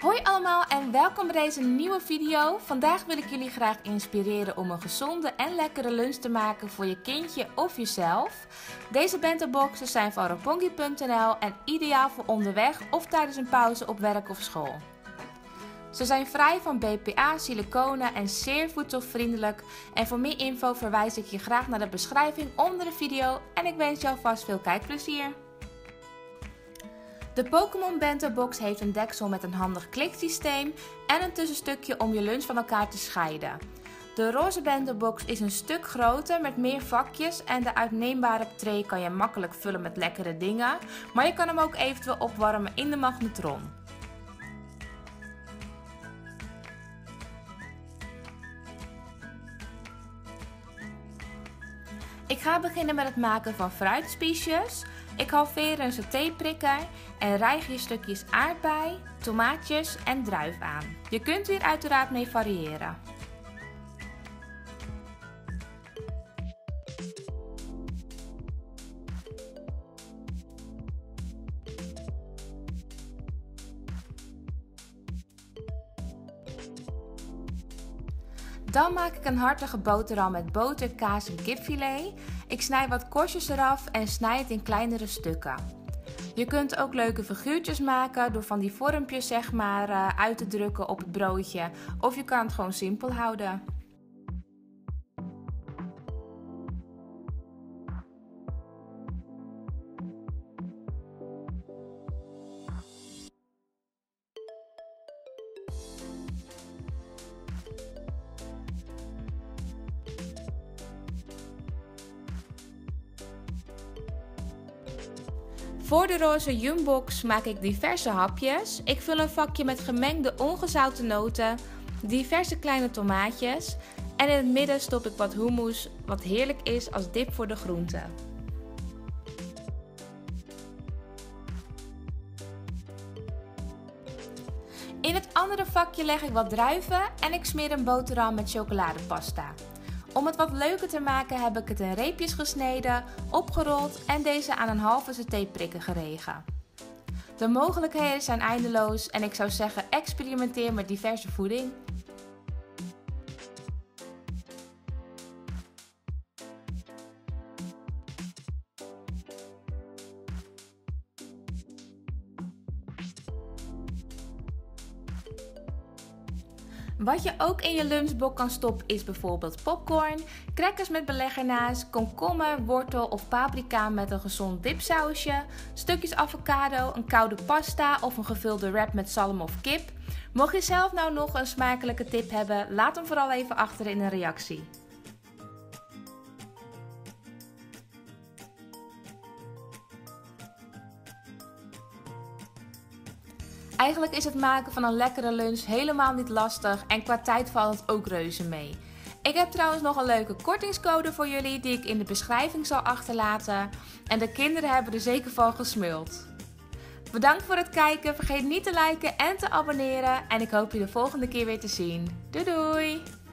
Hoi allemaal en welkom bij deze nieuwe video. Vandaag wil ik jullie graag inspireren om een gezonde en lekkere lunch te maken voor je kindje of jezelf. Deze bento boxen zijn van roppongi.nl en ideaal voor onderweg of tijdens een pauze op werk of school. Ze zijn vrij van BPA, siliconen en zeer voedselvriendelijk. En voor meer info verwijs ik je graag naar de beschrijving onder de video en ik wens je alvast veel kijkplezier. De Pokémon Bento Box heeft een deksel met een handig kliksysteem en een tussenstukje om je lunch van elkaar te scheiden. De roze Bento Box is een stuk groter met meer vakjes en de uitneembare tray kan je makkelijk vullen met lekkere dingen, maar je kan hem ook eventueel opwarmen in de magnetron. Ik ga beginnen met het maken van fruitspiesjes. Ik halveer een satéprikker en rijg hier stukjes aardbei, tomaatjes en druif aan. Je kunt hier uiteraard mee variëren. Dan maak ik een hartige boterham met boter, kaas en kipfilet. Ik snij wat korstjes eraf en snij het in kleinere stukken. Je kunt ook leuke figuurtjes maken door van die vormpjes zeg maar uit te drukken op het broodje. Of je kan het gewoon simpel houden. Voor de roze Yumbox maak ik diverse hapjes. Ik vul een vakje met gemengde ongezouten noten, diverse kleine tomaatjes en in het midden stop ik wat hummus, wat heerlijk is als dip voor de groenten. In het andere vakje leg ik wat druiven en ik smeer een boterham met chocoladepasta. Om het wat leuker te maken heb ik het in reepjes gesneden, opgerold en deze aan een halve satéprikker geregen. De mogelijkheden zijn eindeloos en ik zou zeggen experimenteer met diverse voeding. Wat je ook in je lunchbox kan stoppen is bijvoorbeeld popcorn, crackers met beleg ernaast, komkommer, wortel of paprika met een gezond dipsausje, stukjes avocado, een koude pasta of een gevulde wrap met zalm of kip. Mocht je zelf nou nog een smakelijke tip hebben, laat hem vooral even achter in een reactie. Eigenlijk is het maken van een lekkere lunch helemaal niet lastig en qua tijd valt het ook reuze mee. Ik heb trouwens nog een leuke kortingscode voor jullie die ik in de beschrijving zal achterlaten. En de kinderen hebben er zeker van gesmuld. Bedankt voor het kijken, vergeet niet te liken en te abonneren en ik hoop je de volgende keer weer te zien. Doei doei!